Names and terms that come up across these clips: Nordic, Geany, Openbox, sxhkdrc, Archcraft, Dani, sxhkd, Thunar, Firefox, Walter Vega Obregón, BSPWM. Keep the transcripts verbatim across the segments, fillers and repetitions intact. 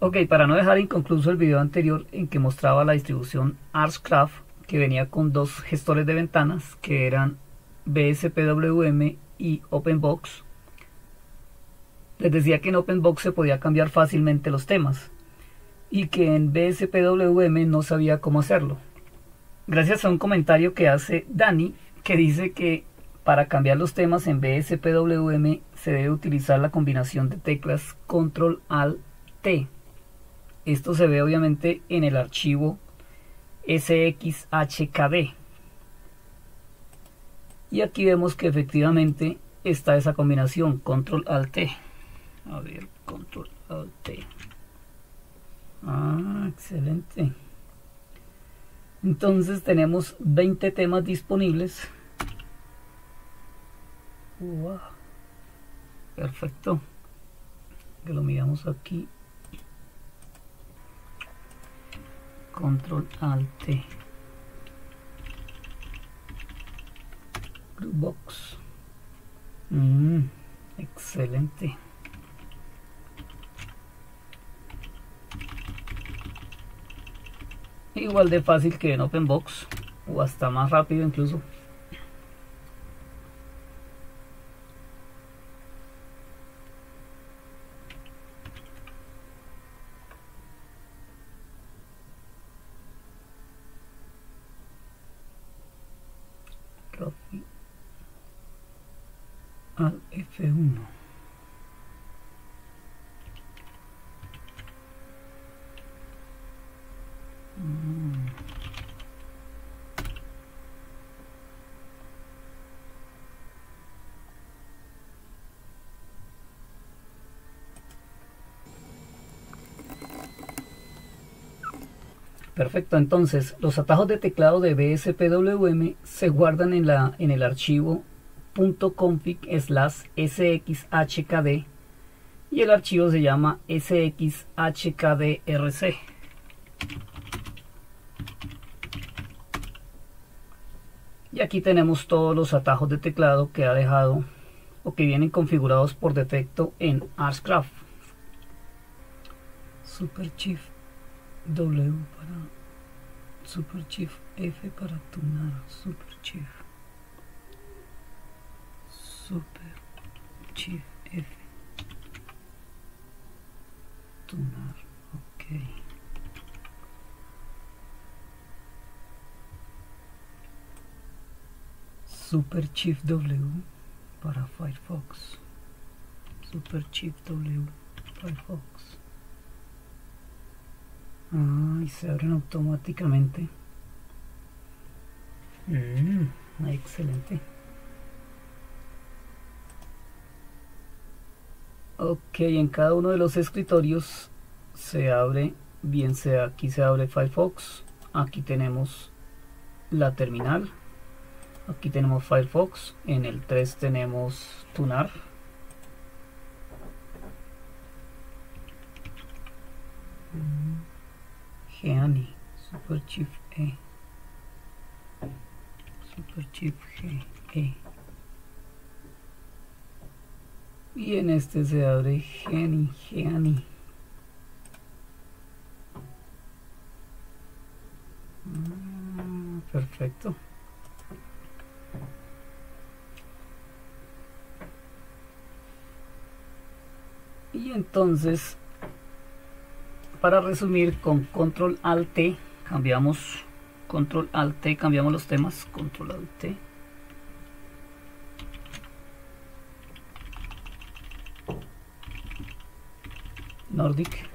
Ok, para no dejar inconcluso el video anterior en que mostraba la distribución Archcraft, que venía con dos gestores de ventanas que eran B S P W M y Openbox, les decía que en Openbox se podía cambiar fácilmente los temas y que en B S P W M no sabía cómo hacerlo. Gracias a un comentario que hace Dani, que dice que para cambiar los temas en B S P W M se debe utilizar la combinación de teclas control alt T. Esto se ve obviamente en el archivo S X H K D. Y aquí vemos que efectivamente está esa combinación control alt T. A ver, control alt T. Ah, excelente. Entonces tenemos veinte temas disponibles. Wow. Perfecto. Que lo miramos aquí. control alt T. Groupbox. Mm, excelente. Igual de fácil que en Openbox, o hasta más rápido incluso. Copy al F uno. Perfecto, entonces los atajos de teclado de B S P W M se guardan en, la, en el archivo punto config slash S X H K D y el archivo se llama S X H K D R C. Y aquí tenemos todos los atajos de teclado que ha dejado o que vienen configurados por defecto en Archcraft. Super Shift W para Super Shift F para Thunar, Super Shift Super Shift F Thunar, ok. Super Shift W para Firefox, Super Shift W Firefox. Ah, y se abren automáticamente. Mm, excelente. Ok, en cada uno de los escritorios se abre, bien sea aquí se abre Firefox, aquí tenemos la terminal, aquí tenemos Firefox, en el tres tenemos Thunar. Mm. Geany, Super Shift E, Super Shift G, E, y en este se abre Geany, Geany, mm, perfecto. Y entonces, para resumir, con control alt T cambiamos control alt T cambiamos los temas, control alt T, Nordic,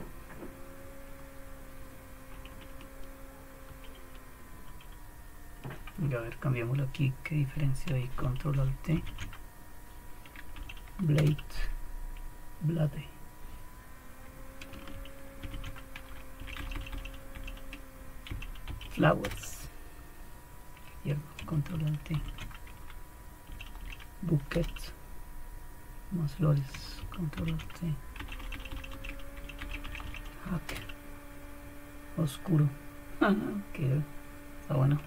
y a ver, cambiémoslo aquí, qué diferencia hay, control alt T, Blade, Blade. Flowers, control alt T, Bucket, más flores, control alt T, Hack, oscuro, que está bueno.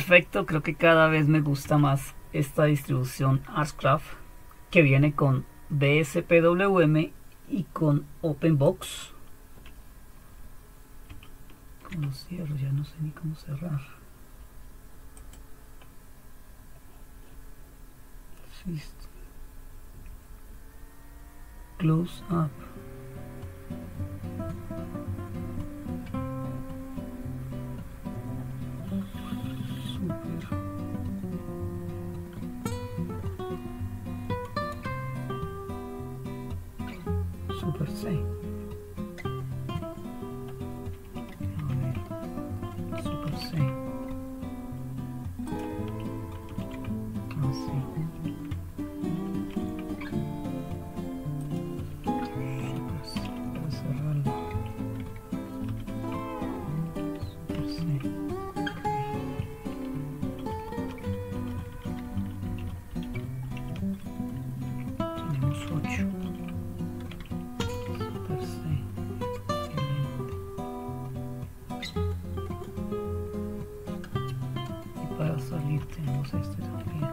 perfecto. Creo que cada vez me gusta más esta distribución Archcraft, que viene con B S P W M y con Openbox. ¿Cómo cierro? Ya no sé ni cómo cerrar. Listo. Close up. Super C. A ver. Super C. Así. Super C. Para cerrarlo. Super C. Tenemos ocho. Para salir tenemos este también.